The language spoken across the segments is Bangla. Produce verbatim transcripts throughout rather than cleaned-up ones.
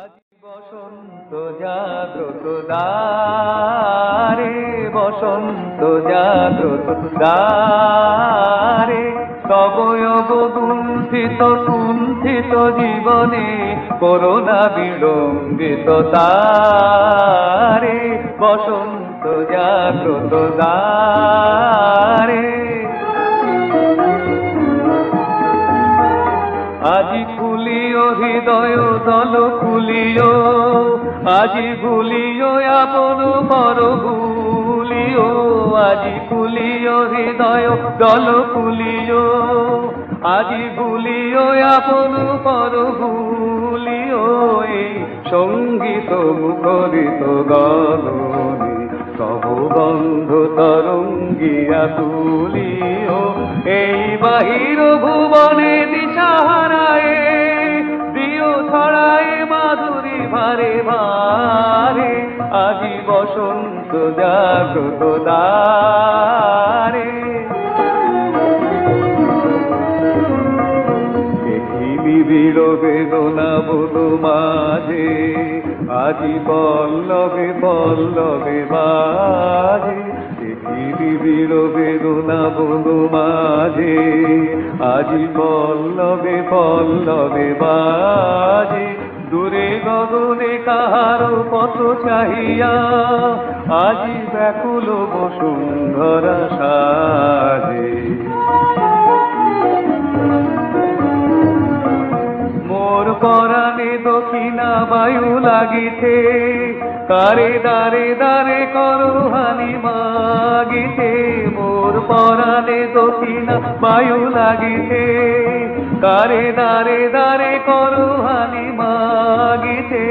আজ বসন্ত জাগ্রত দ্বারে, বসন্ত জাগ্রত দ্বারে, কুণ্ঠিত কুণ্ঠিত জীবনে করোনা বিলম্বিত তারে, বসন্ত জাগ্রত দ্বারে। আজি খুলিও হৃদয় দল খুলিও, আজি ভুলিও আপন পর ভুলিও, আজি খুলিও হৃদয় দল খুলিও, আজি ভুলিও আপন পর ভুলিও, এই সঙ্গীত মুখরিত গানে সব বন্ধু তরঙ্গিয়া তুলিও, এই বাহির ভুবনে দিশাহারায় দিও ছড়ায় মাধুরী ভারে ভারে, আজি বসন্ত জাগ্রত দ্বারে। বিবিড় বেদনা বল মাঝে, আজি পল্লবে পল্লবে বাজে, দেখি বিবিড় বেদনা বল মাঝে, আজি পল্লবে পল্লবে বাজে, দূরে গগনে কাহারো পথ চাহিয়া, আজি ব্যাকুল বসুন্ধরা সাজে। পরাণে দক্ষিণা বায়ু লাগিছে, কারে দারে দারে করো হানি মাগিছে, মোর পরাণে দক্ষিণা বায়ু লাগিছে, কারে দারে দারে করো হানি মাগিছে,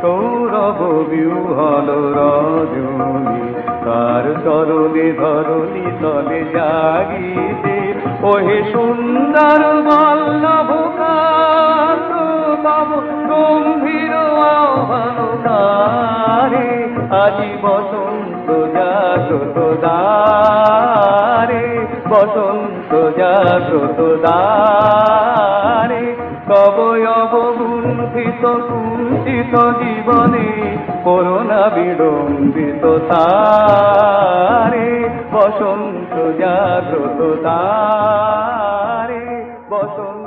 সৌরভ বিহল রজনী কার চরণে ধরণী তলে জাগিছে, ওহে সুন্দর বল্লভ গম্ভীর আহ্বানতারে, আজি বসন্ত জাগ্রত দ্বারে, বসন্ত জাগ্রত দ্বারে, কবয় অবগুণ্ঠিত কুণ্ঠিত জীবনে করোনা বিলম্বিত তারে, বসন্ত জাগ্রত দ্বারে, বসন্ত।